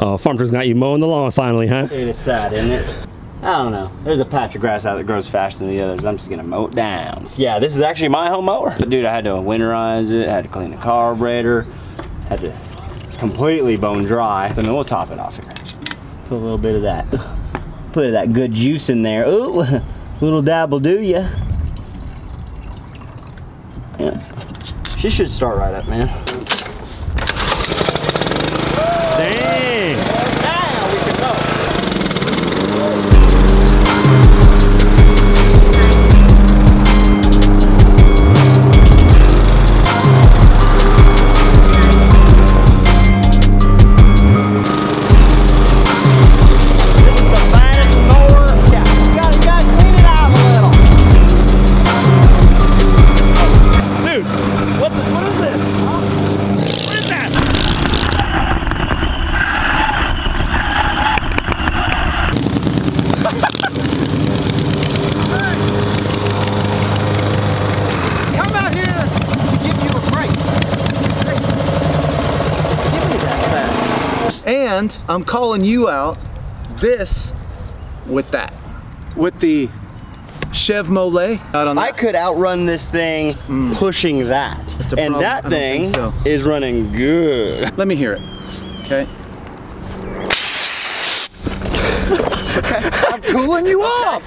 Oh, Farmtruck's got you mowing the lawn finally, huh? Dude, it's sad, isn't it? I don't know. There's a patch of grass out that grows faster than the others. I'm just gonna mow it down. Yeah, this is actually my home mower. But dude, I had to winterize it, I had to clean the carburetor, had to, it's completely bone dry. So then we'll top it off here. Put a little bit of that, good juice in there. Ooh, little dab will do ya. Yeah. She should start right up, man. Dang! And I'm calling you out, this with that. With the Chevmowlet. I could outrun this thing pushing that. And that thing is running good. Let me hear it, okay? I'm cooling you off.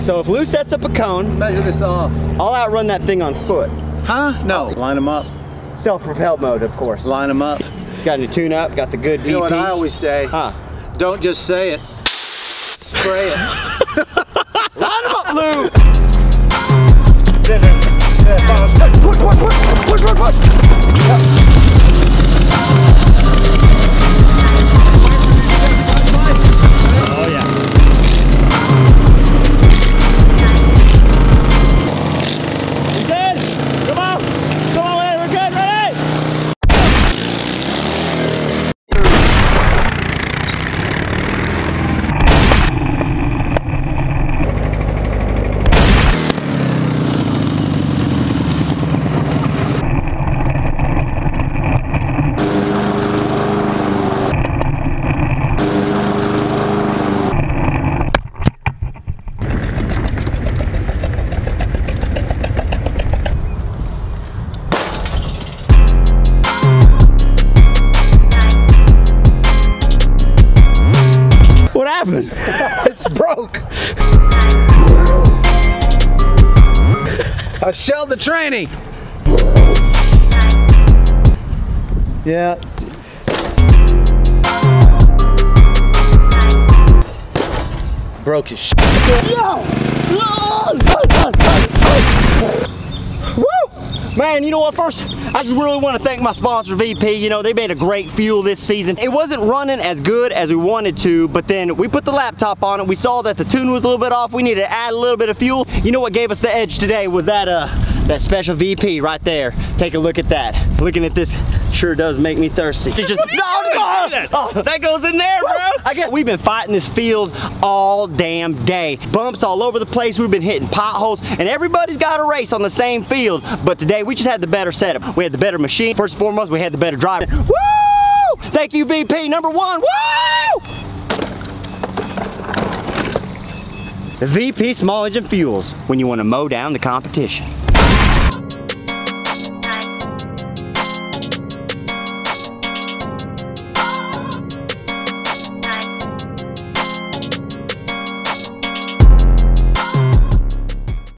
So if Lou sets up a cone. Measure this off. I'll outrun that thing on foot. Huh? No. Line them up. Self-propelled mode, of course. Line them up. Got a tune up, got the good VP. You know what I always say? Huh? Don't just say it, spray it. Line them up, Lou! Push, push, push, push, push, push. Oh yeah. You good? Come on, Ed, we're good, ready? It's broke. I shelled the tranny. Yeah. Broke his shit. Woo! Man, you know what? First, I just really want to thank my sponsor, VP. You know, they made a great fuel this season. It wasn't running as good as we wanted to, but then we put the laptop on it. We saw that the tune was a little bit off. We needed to add a little bit of fuel. You know what gave us the edge today was that that special VP right there. Take a look at that. Looking at this sure does make me thirsty. It just, that goes in there, bro. I guess we've been fighting this field all damn day. Bumps all over the place. We've been hitting potholes, and everybody's got a race on the same field. But today we just had the better setup. We had the better machine. First and foremost, we had the better driver. Woo! Thank you, VP number one. Woo! The VP Small Engine Fuels, when you want to mow down the competition.